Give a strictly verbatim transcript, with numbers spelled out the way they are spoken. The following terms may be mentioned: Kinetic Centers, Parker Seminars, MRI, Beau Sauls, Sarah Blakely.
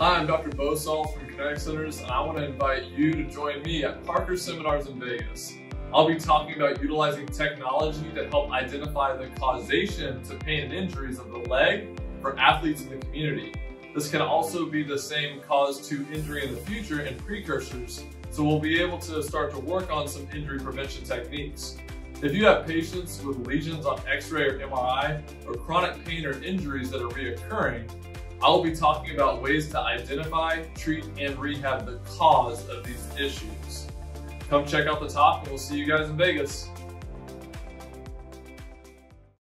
Hi, I'm Doctor Beau Sauls from Kinetic Centers, and I want to invite you to join me at Parker Seminars in Vegas. I'll be talking about utilizing technology to help identify the causation to pain and injuries of the leg for athletes in the community. This can also be the same cause to injury in the future and precursors, so we'll be able to start to work on some injury prevention techniques. If you have patients with lesions on x-ray or M R I, or chronic pain or injuries that are reoccurring, I will be talking about ways to identify, treat, and rehab the cause of these issues. Come check out the talk, and we'll see you guys in Vegas.